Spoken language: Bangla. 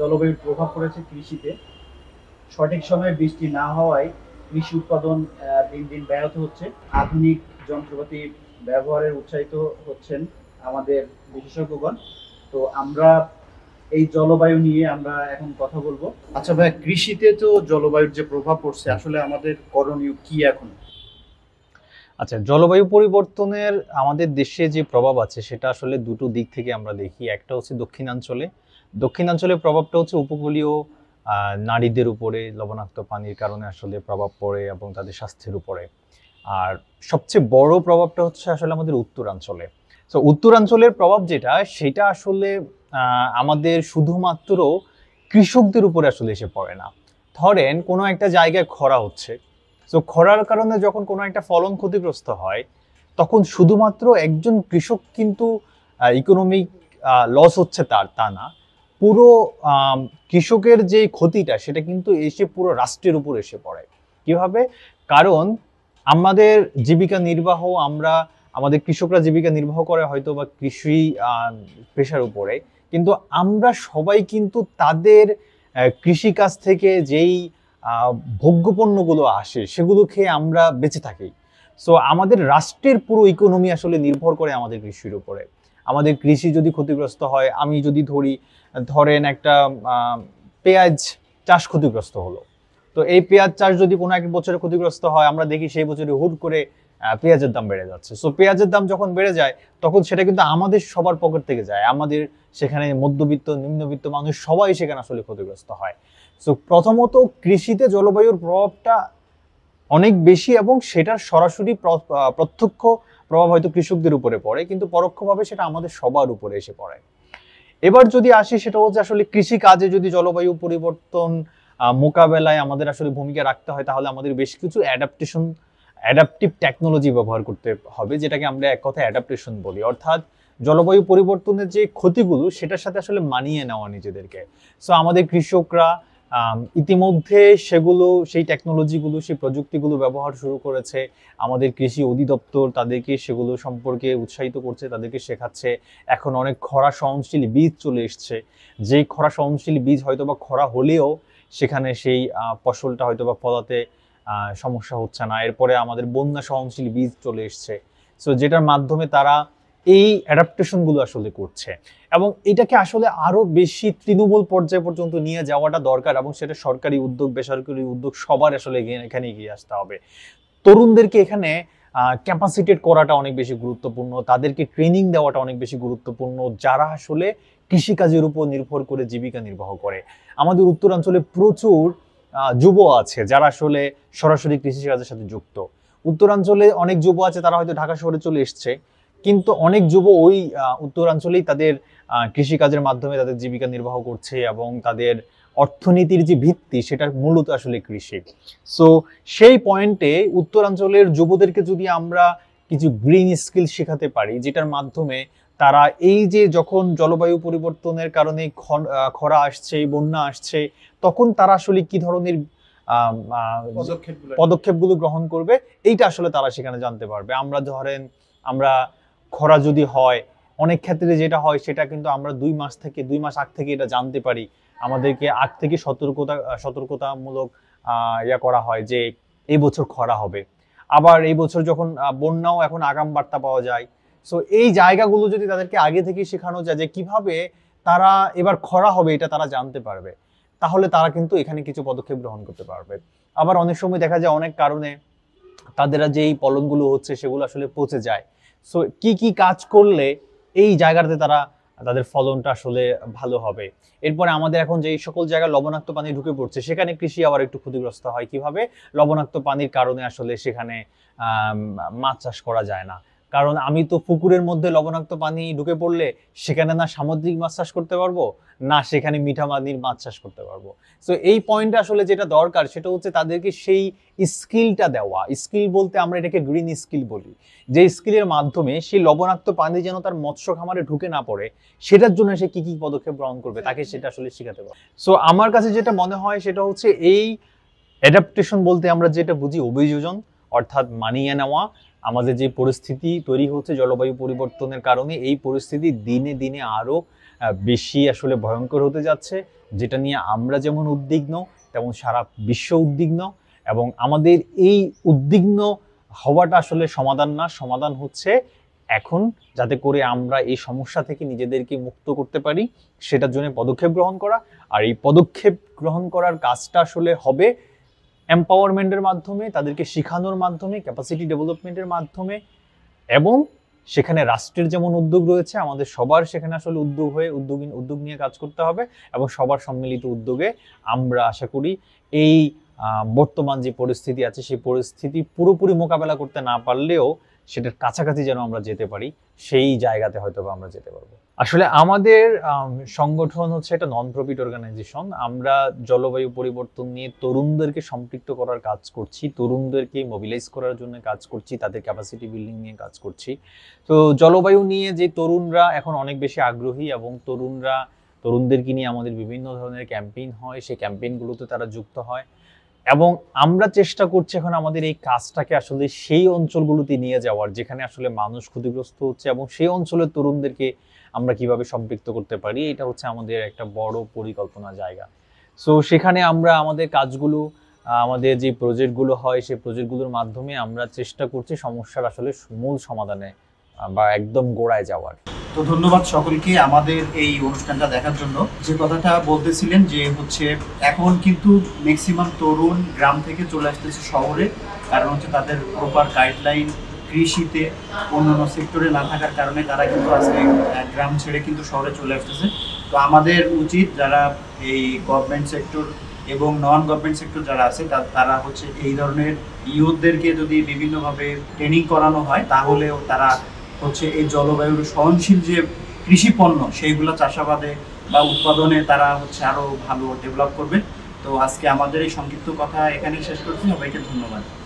জলবায়ুর প্রভাব পড়েছে কৃষিতে। সঠিক সময়ে বৃষ্টি না হওয়ায় কৃষি উৎপাদন দিন দিন ব্যাহত হচ্ছে। আধুনিক যন্ত্রপাতি ব্যবহারের উৎসাহিত হচ্ছেন আমাদের বিশেষজ্ঞগণ। তো আমরা এই জলবায়ু নিয়ে আমরা এখন কথা বলবো। আচ্ছা ভাই, কৃষিতে তো জলবায়ুর যে প্রভাব পড়ছে, আসলে আমাদের করণীয় কি এখন? আচ্ছা, জলবায়ু পরিবর্তনের আমাদের দেশে যে প্রভাব আছে সেটা আসলে দুটো দিক থেকে আমরা দেখি। একটা হচ্ছে দক্ষিণাঞ্চলে প্রভাবটা হচ্ছে উপকূলীয় নারীদের উপরে লবণাক্ত পানির কারণে আসলে প্রভাব পড়ে এবং তাদের স্বাস্থ্যের উপরে। আর সবচেয়ে বড় প্রভাবটা হচ্ছে আসলে আমাদের উত্তরাঞ্চলে। তো উত্তরাঞ্চলের প্রভাব যেটা, সেটা আসলে আমাদের শুধুমাত্র কৃষকদের উপরে আসলে এসে পড়ে না। ধরেন কোনো একটা জায়গায় খরা হচ্ছে, তো খরার কারণে যখন কোনো একটা ফলন ক্ষতিগ্রস্ত হয়, তখন শুধুমাত্র একজন কৃষক কিন্তু ইকোনমিক লস হচ্ছে তার, তা না, পুরো কৃষকের যে ক্ষতিটা সেটা কিন্তু এসে পুরো রাষ্ট্রের উপর এসে পড়ে। কিভাবে? কারণ আমাদের জীবিকা নির্বাহ, আমাদের কৃষকরা জীবিকা নির্বাহ করে হয়তো বা কৃষি পেশার উপরে, কিন্তু আমরা সবাই কিন্তু তাদের কৃষিকাজ থেকে যেই ভোগ্যপণ্যগুলো আসে সেগুলো খেয়ে আমরা বেঁচে থাকি। সো আমাদের রাষ্ট্রের পুরো ইকোনমি আসলে নির্ভর করে আমাদের কৃষির উপরে। আমাদের কৃষি যদি ক্ষতিগ্রস্ত হয়, আমি যদি ধরেন একটা পেঁয়াজ চাষ ক্ষতিগ্রস্ত হলো, তো এই পেঁয়াজ চাষ যদি কোনো এক বছরে ক্ষতিগ্রস্ত হয়, আমরা দেখি সেই বছরে হুট করে পেঁয়াজের দাম বেড়ে যাচ্ছে। সো পেঁয়াজের দাম যখন বেড়ে যায়, তখন সেটা কিন্তু আমাদের সবার পকেট থেকে যায়। আমাদের সেখানে মধ্যবিত্ত, নিম্নবিত্ত মানুষ সবাই সেখানে আসলে ক্ষতিগ্রস্ত হয়। সো প্রথমত কৃষিতে জলবায়ুর প্রভাবটা অনেক বেশি এবং সেটার সরাসরি প্রত্যক্ষ প্রভাব হয়তো কৃষকদের উপরে পড়ে, কিন্তু পরোক্ষভাবে সেটা আমাদের সবার উপরে এসে পড়ে। এবার যদি আসি, সেটা হচ্ছে আসলে কৃষি কাজে যদি জলবায়ু পরিবর্তন মোকাবেলায় আমাদের আসলে ভূমিকা রাখতে হয়, তাহলে আমাদের বেশ কিছু অ্যাডাপটিভ টেকনোলজি ব্যবহার করতে হবে, যেটাকে আমরা এক কথায় অ্যাডাপটেশন বলি। অর্থাৎ জলবায়ু পরিবর্তনের যে ক্ষতিগুলো সেটার সাথে আসলে মানিয়ে নেওয়া নিজেদেরকে। সো আমাদের কৃষকরা ইতিমধ্যে সেই টেকনোলজিগুলো, সেই প্রযুক্তিগুলো ব্যবহার শুরু করেছে। আমাদের কৃষি অধিদপ্তর তাদেরকে সেগুলো সম্পর্কে উৎসাহিত করছে, তাদেরকে শেখাচ্ছে। এখন অনেক খরা সহনশীল বীজ চলে এসছে, যেই খরা সহনশীল বীজ হয়তো বা খরা হলেও সেখানে সেই ফসলটা হয়তো বা ফলাতে সমস্যা হচ্ছে না। এরপরে আমাদের বন্যা সহনশীল বীজ চলে এসছে। সো যেটার মাধ্যমে তারা এই অ্যাডাপটেশনগুলো আসলে করছে এবং এটাকে আসলে আরও বেশি তৃণমূল পর্যায় পর্যন্ত নিয়ে যাওয়াটা দরকার এবং সেটা সরকারি উদ্যোগ, বেসরকারি উদ্যোগ সবার আসলে এখানে এগিয়ে আসতে হবে। তরুণদেরকে এখানে ক্যাপাসিটেট করাটা অনেক বেশি গুরুত্বপূর্ণ, তাদেরকে ট্রেনিং দেওয়াটা অনেক বেশি গুরুত্বপূর্ণ, যারা আসলে কৃষিকাজের উপর নির্ভর করে জীবিকা নির্বাহ করে। আমাদের উত্তরাঞ্চলে প্রচুর যুব আছে যারা আসলে সরাসরি কৃষিকাজের সাথে যুক্ত। উত্তরাঞ্চলে অনেক যুব আছে, তারা হয়তো ঢাকা শহরে চলে এসছে, কিন্তু অনেক যুব ওই উত্তরাঞ্চলেই তাদের কৃষিকাজের মাধ্যমে তাদের জীবিকা নির্বাহ করছে এবং তাদের অর্থনীতির যে ভিত্তি সেটা মূলত আসলে কৃষি। সো সেই পয়েন্টে উত্তরাঞ্চলের যুবদেরকে যদি আমরা কিছু গ্রিন স্কিল শেখাতে পারি, যেটার মাধ্যমে তারা এই যে যখন জলবায়ু পরিবর্তনের কারণে খরা আসছে, বন্যা আসছে, তখন তারা আসলে কি ধরনের পদক্ষেপগুলো গ্রহণ করবে এইটা আসলে তারা সেখানে জানতে পারবে। আমরা খরা যদি হয়, অনেক ক্ষেত্রে যেটা হয় সেটা কিন্তু আমরা 2 মাস আগ থেকে এটা জানতে পারি। আমাদেরকে আগ থেকে সতর্কতামূলক করা হয় যে এই বছর খরা হবে। আবার এই বছর যখন বন্যাও এখন আগাম বার্তা পাওয়া যায়। সো এই জায়গাগুলো যদি তাদেরকে আগে থেকে শেখানো যায় যে কিভাবে তারা এবার খরা হবে এটা তারা জানতে পারবে, তাহলে তারা কিন্তু এখানে কিছু পদক্ষেপ গ্রহণ করতে পারবে। আবার অনেক সময় দেখা যায় অনেক কারণে তাদের যেই ফলনগুলো হচ্ছে সেগুলো আসলে পচে যায়। সো কি কাজ করলে এই জায়গাতে তাদের ফলনটা আসলে ভালো হবে। এরপরে আমাদের এখন যে সকল জায়গায় লবণাক্ত পানি ঢুকে পড়ছে, সেখানে কৃষি আবার একটু ক্ষতিগ্রস্ত হয়। কিভাবে? লবণাক্ত পানির কারণে আসলে সেখানে মাছ চাষ করা যায় না, কারণ আমি তো পুকুরের মধ্যে লবণাক্ত পানি ঢুকে পড়লে সেখানে না সামুদ্রিক মাছ চাষ করতে পারবো, না সেখানে মিঠা পানির মাছ চাষ করতে পারবো। সো এই পয়েন্টটা আসলে যেটা দরকার সেটা হচ্ছে তাদেরকে সেই স্কিলটা দেওয়া। স্কিল বলতে আমরা এটাকে গ্রিন স্কিল বলি, যে স্কিলের মাধ্যমে সেই লবণাক্ত পানি যেন তার মৎস্য খামারে ঢুকে না পড়ে, সেটার জন্য সে কি কি পদক্ষেপ গ্রহণ করবে তাকে সেটা আসলে শেখাতে পারবে। সো আমার কাছে যেটা মনে হয় সেটা হচ্ছে এই অ্যাডাপটেশন বলতে আমরা যেটা বুঝি অভিযোজন, অর্থাৎ মানিয়ে নেওয়া, আমাদের যে পরিস্থিতি তৈরি হচ্ছে জলবায়ু পরিবর্তনের কারণে, এই পরিস্থিতি দিনে দিনে আরও বেশি আসলে ভয়ঙ্কর হতে যাচ্ছে, যেটা নিয়ে আমরা যেমন উদ্বিগ্ন তেমন সারা বিশ্ব উদ্বিগ্ন। এবং আমাদের এই উদ্বিগ্ন হওয়াটা আসলে সমাধান না, সমাধান হচ্ছে এখন যাতে করে আমরা এই সমস্যা থেকে নিজেদেরকে মুক্ত করতে পারি সেটার জন্য পদক্ষেপ গ্রহণ করা। আর এই পদক্ষেপ গ্রহণ করার কাজটা আসলে হবে এম্পাওয়ারমেন্টের মাধ্যমে, তাদেরকে শেখানোর মাধ্যমে, ক্যাপাসিটি ডেভেলপমেন্টের মাধ্যমে। এবং সেখানে রাষ্ট্রের যেমন উদ্যোগ রয়েছে, আমাদের সবার সেখানে আসলে উদ্যোগ নিয়ে কাজ করতে হবে। এবং সবার সম্মিলিত উদ্যোগে আমরা আশা করি এই বর্তমান যে পরিস্থিতি আছে সেই পরিস্থিতি পুরোপুরি মোকাবেলা করতে না পারলেও সেটার কাছাকাছি যেন আমরা যেতে পারি, সেই জায়গাতে হয়তো আমরা যেতে পারবো। আসলে আমাদের সংগঠন হচ্ছে একটা নন প্রফিট অর্গানাইজেশন। আমরা জলবায়ু পরিবর্তন নিয়ে তরুণদেরকে সম্পৃক্ত করার কাজ করছি, তরুণদেরকে মোবিলাইজ করার জন্য কাজ করছি, তাদের ক্যাপাসিটি বিল্ডিং নিয়ে কাজ করছি। তো জলবায়ু নিয়ে যে তরুণরা এখন অনেক বেশি আগ্রহী এবং তরুণদেরকে নিয়ে আমাদের বিভিন্ন ধরনের ক্যাম্পেইন হয়, সেই ক্যাম্পেইনগুলোতে তারা যুক্ত হয়। এবং আমরা চেষ্টা করছি এখন আমাদের এই কাজটাকে আসলে সেই অঞ্চলগুলোতে নিয়ে যাওয়ার যেখানে আসলে মানুষ ক্ষতিগ্রস্ত হচ্ছে, এবং সেই অঞ্চলের তরুণদেরকে আমরা কিভাবে সম্পৃক্ত করতে পারি, এটা হচ্ছে আমাদের একটা বড় পরিকল্পনা জায়গা। সো সেখানে আমরা আমাদের কাজগুলো, আমাদের যে প্রজেক্টগুলো হয় সেই প্রজেক্টগুলোর মাধ্যমে আমরা চেষ্টা করছি সমস্যার আসলে মূল সমাধানে বা একদম গোড়ায় যাওয়ার। তো ধন্যবাদ সকলকে আমাদের এই অনুষ্ঠানটা দেখার জন্য। যে কথাটা বলতেছিলেন যে হচ্ছে এখন কিন্তু ম্যাক্সিমাম তরুণ গ্রাম থেকে চলে আসতেছে শহরে, কারণ হচ্ছে তাদের প্রপার গাইডলাইন কৃষিতে অন্যান্য সেক্টরে না থাকার কারণে তারা কিন্তু আজকে গ্রাম ছেড়ে কিন্তু শহরে চলে আসতেছে। তো আমাদের উচিত যারা এই গভর্নমেন্ট সেক্টর এবং নন গভর্নমেন্ট সেক্টর যারা আছে তারা হচ্ছে এই ধরনের ইউথদেরকে যদি বিভিন্নভাবে ট্রেনিং করানো হয় তাহলেও তারা হচ্ছে এই জলবায়ুর সহনশীল যে কৃষি পণ্য সেইগুলো চাষাবাদে বা উৎপাদনে তারা হচ্ছে আরও ভালো ডেভেলপ করবে। তো আজকে আমাদের এই সংক্ষিপ্ত কথা এখানেই শেষ করছি। সবাইকে ধন্যবাদ।